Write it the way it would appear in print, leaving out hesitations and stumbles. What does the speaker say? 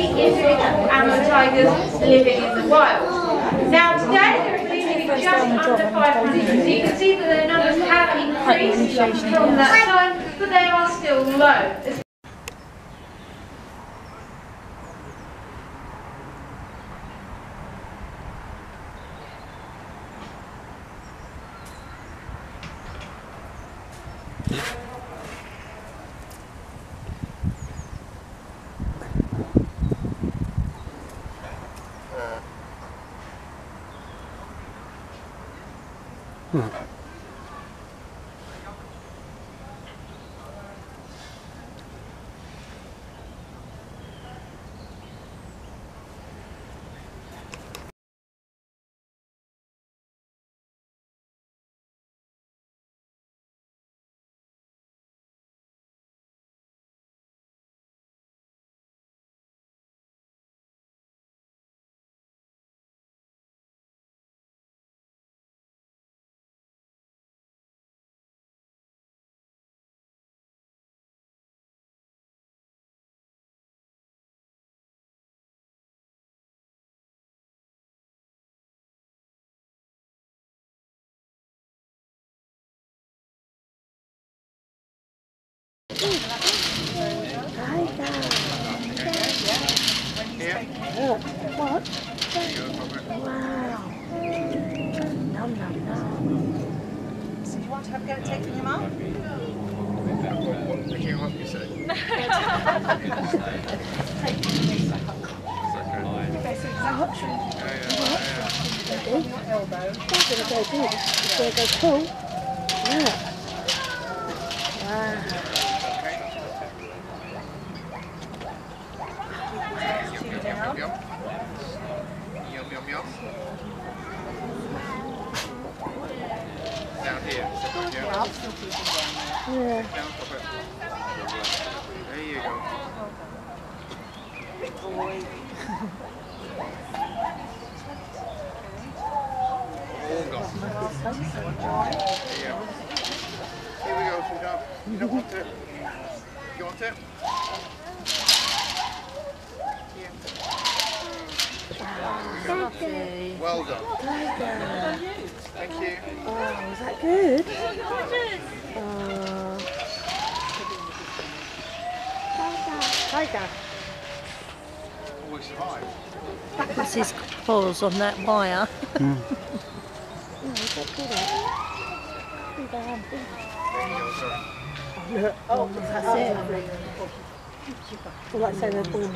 she is tigers living in the wild. Now today they're living just under 500. You can see that their numbers have increased from that time, but they are still low. What? Wow. Nom nom nom. So you want to have a go at taking him out? What do you want me to say? Okay, so it's an option. What? Your elbow. That's going to go big. It's going to go full. Yeah. Wow. Yeah. There you go. Big boy. Here we go, sweetheart. You don't want to. You want to? Wow. Well done. Thank you. Oh, is that good? Tiger. Always survive. That's his claws on that wire. Oh, that's it. Well, that's how they're born.